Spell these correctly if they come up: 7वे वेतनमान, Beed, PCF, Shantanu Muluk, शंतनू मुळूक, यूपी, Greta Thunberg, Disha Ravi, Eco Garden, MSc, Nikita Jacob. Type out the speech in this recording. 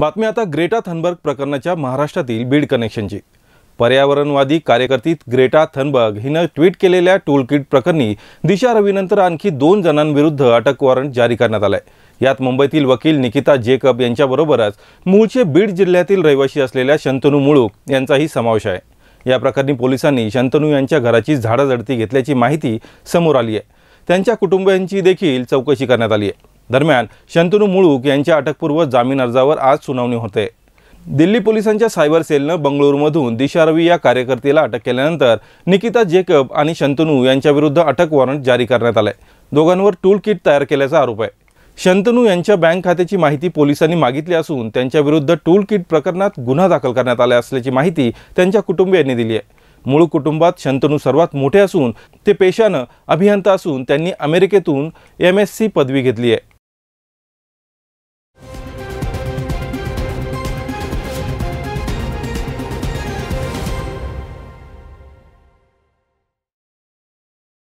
बातमी आता Greta Thunberg प्रकरणाच्या महाराष्ट्रातील बीड कनेक्शनची। पर्यावरणवादी कार्यकर्ती ग्रेटा थनबर्ग हिनं ट्वीट केलेल्या टूलकिट प्रकरणी दिशा रवीनंतर आणखी 2 जणांविरुद्ध अटक वॉरंट जारी करण्यात आले। यात मुंबईतील वकील निकिता जेकब यांच्याबरोबरच मूळचे बीड जिल्ह्यातील रहिवासी असलेल्या शंतनू मुळूक यांचाही समावेश आहे। या प्रकरणी पोलिसांनी शंतनू यांच्या घराची झाडाझडती घेतल्याची माहिती समोर आली आहे। त्यांच्या कुटुंबियांची देखील चौकशी करण्यात आली आहे। दरम्यान शंतनू मुळूक यांच्या अटकपूर्व जामीन अर्जावर आज सुनावणी होते। दिल्ली पोलिसांच्या सायबर सेलने बंगळुरूमधून दिशा रवी या कार्यकर्तीला अटक केल्यानंतर निकिता जेकब आणि शंतनू यांच्याविरुद्ध अटक वॉरंट जारी करण्यात आले। दोघांवर टूलकिट तयार केल्याचा आरोप आहे। शंतनू यांच्या बँक खात्याची माहिती पोलिसांनी मागितली असून त्यांच्याविरुद्ध टूलकिट प्रकरणात गुन्हा दाखल करण्यात आला असल्याची माहिती त्यांच्या कुटुंबियांनी दिली आहे। मूळ कुटुंबात शंतनू सर्वात मोठे असून ते पेशाने अभियंता असून त्यांनी अमेरिकेतून MSc पदवी घेतली आहे।